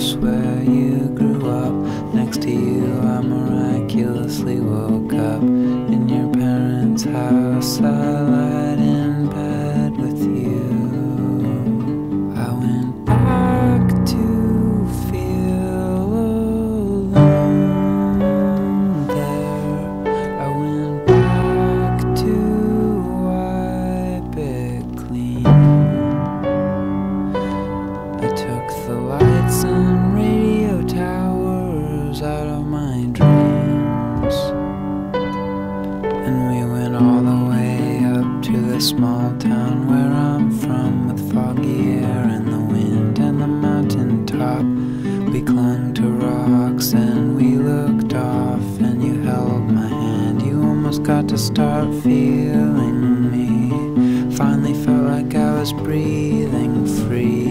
house where you grew up. Next to you I miraculously woke up. In your parents' house I lied in bed with you. I went back to feel alone there. I went back to wipe it clean. I took the lights and radio towers out of my dreams, and we went all the way up to the small town where I'm from, with foggy air and the wind and the mountain top. We clung to rocks and we looked off, and you held my hand. You almost got to start feeling me. Finally felt like I was breathing free.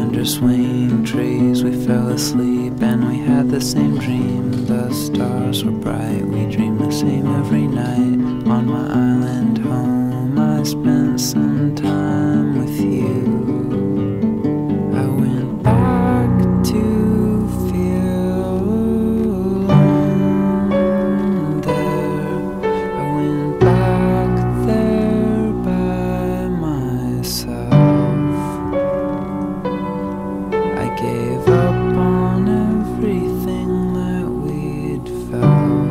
Under swaying trees we fell asleep, and we had the same dream. The stars were bright, we dreamed the same every night. On my island home I spent some time with you. I went back to feel alone there. I went back there by myself. Gave up on everything that we'd felt.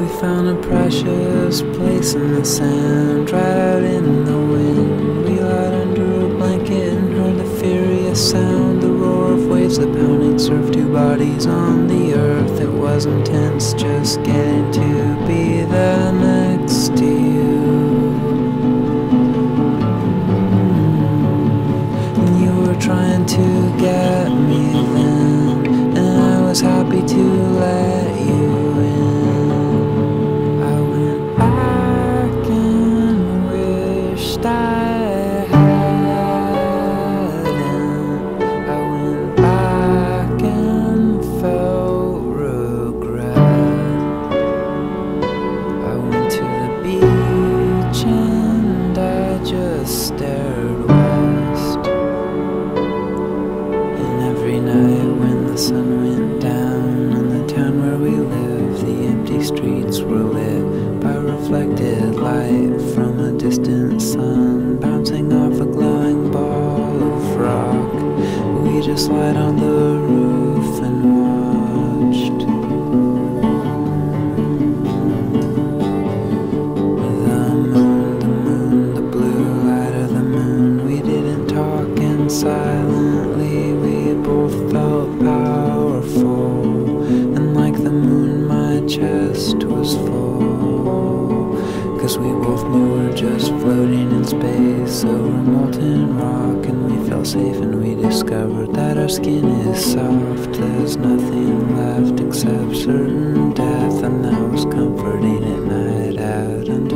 We found a precious place in the sand, right out in the wind. We lied under a blanket and heard the furious sound, the roar of waves, the pounding surf, two bodies on the earth. It was intense, just getting to be there next to you. Trying to get me then, and I was happy to let you in. I went back and wished I hadn't. I went back and felt regret. I went to the beach and I just stared west. The sun went down on the town where we live. The empty streets were lit by reflected light from a distant sun, bouncing off a glowing ball of rock. We just lied on the roof and watched the moon, the blue light of the moon. We didn't talk, and silently we both felt power. And like the moon, my chest was full, 'cause we both knew we were just floating in space over molten rock. And we felt safe, and we discovered that our skin is soft. There's nothing left except certain death, and that was comforting at night out.